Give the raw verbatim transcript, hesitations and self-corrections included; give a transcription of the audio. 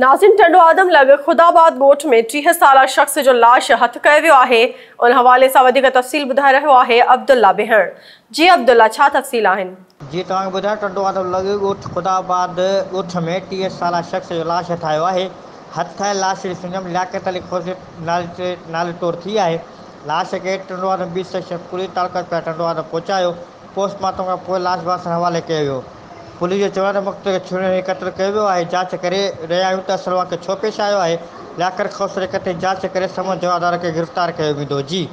नाज़िम टंडो आदम लग खुदाबाद गोठ में टीह साल शख्स जो लाश हथ कयो आहे उन हवाले सां वधीक तफ़सील ॿुधाए रहियो आहे अब्दुल्ला बेहण। जी अब्दुल्ला, छा तफ़सील आहिनि? जी तव्हांखे ॿुधायां, टंडो आदम लग गोठ खुदाबाद गोठ में टीह साल शख्स जो लाश हथायो आहे। हथ खाए लाश जी सुञम लियाकत अली नाले नाले तौरु थी आहे। लाश खे Tando Adam B section police taluka पिया टंडो आदम पहुचायो। पोस्टमार्टम खां पोइ लाश बासण हवाले कयो वियो। पुलिस जो चवण मुक्त छुड़े क़त्ल कयो वियो आहे। जांच करे रहिया आहियूं त असलवा खे छो पेश आयो आहे। लाकर खौसरे कटे जांच करे समूह जवाबदार खे गिरफ़्तार कयो वेंदो। जी।